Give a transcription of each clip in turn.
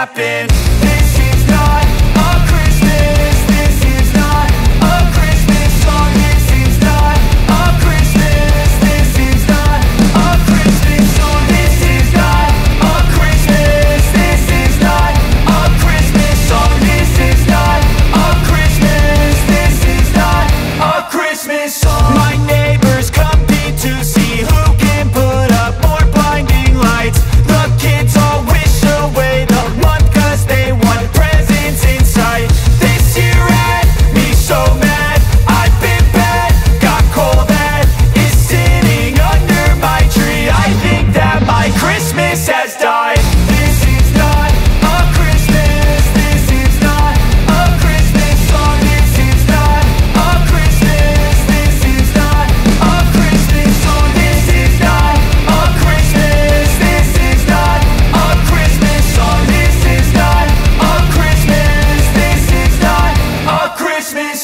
happen. This is not a Christmas, this is not a Christmas song, this is not a Christmas, this is not a Christmas song, this is not a Christmas, this is not a Christmas song, this is not a Christmas, this is not a Christmas song. My neighbors compete to see who can put up more blinding lights. The kids all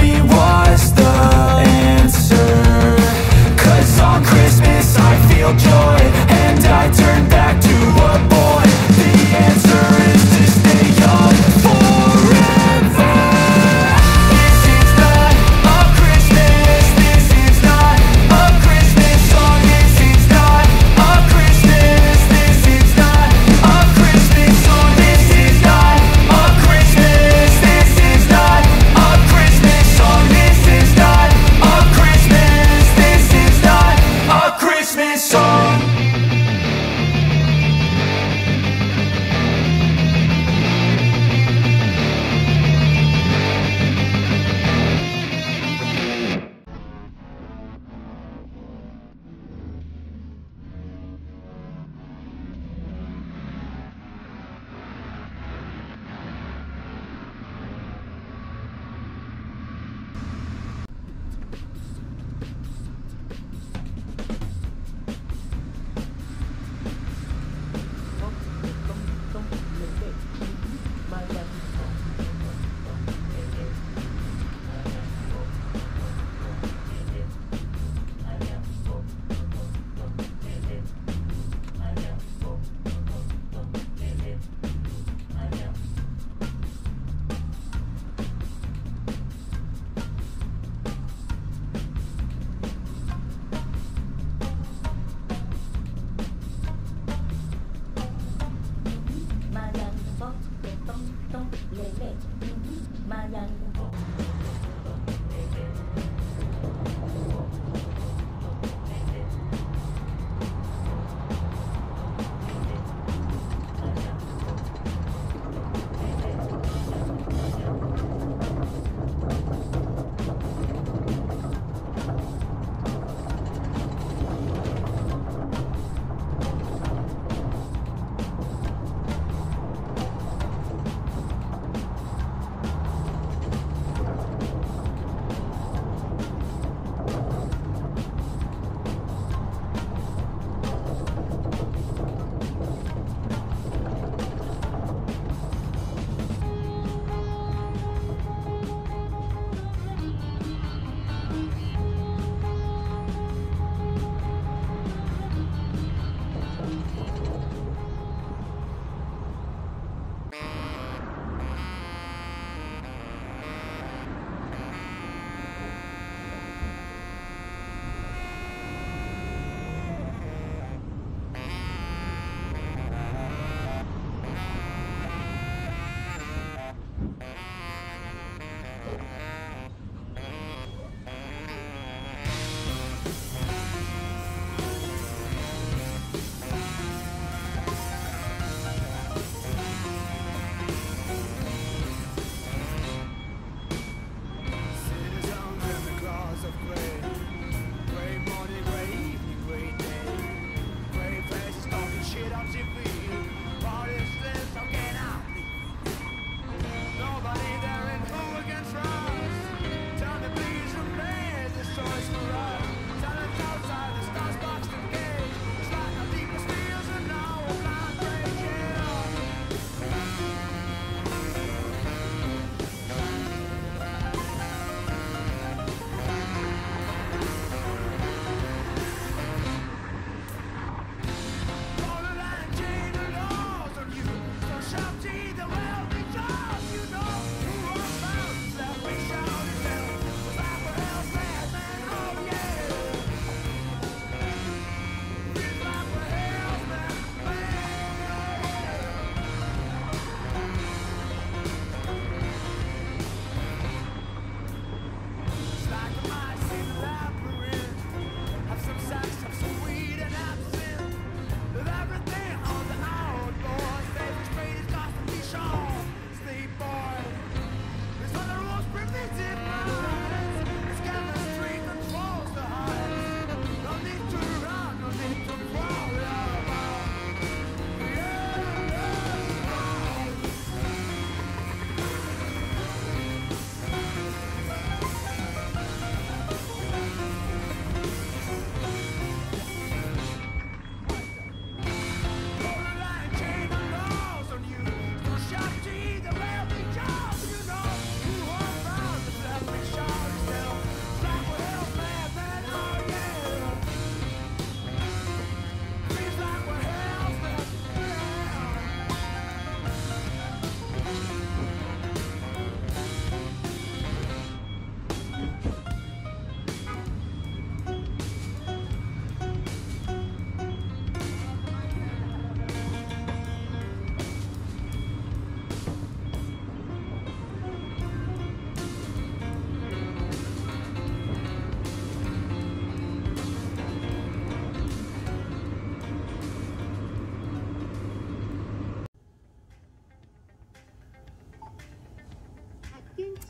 me was the answer. On Christmas I feel joy, and I turn back to a boy. The answer is to stay young forever. This is not a Christmas, this is not a Christmas song, this is not a Christmas, this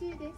see this.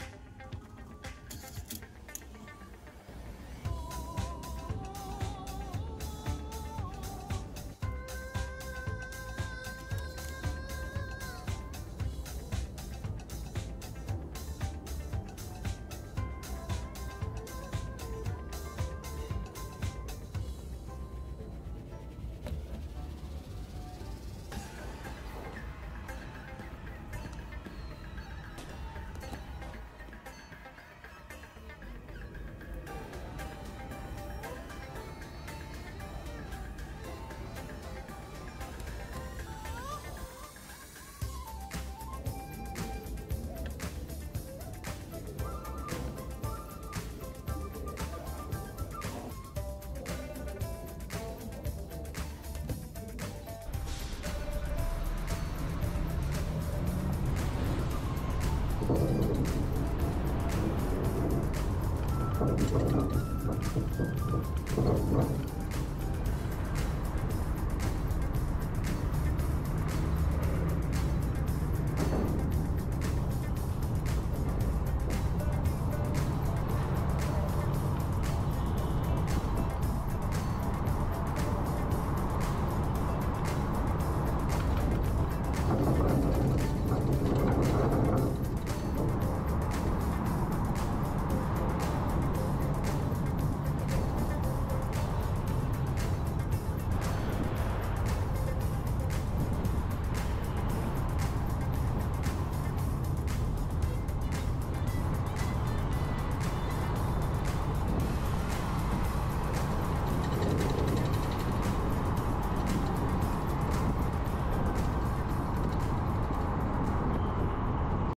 Thank you.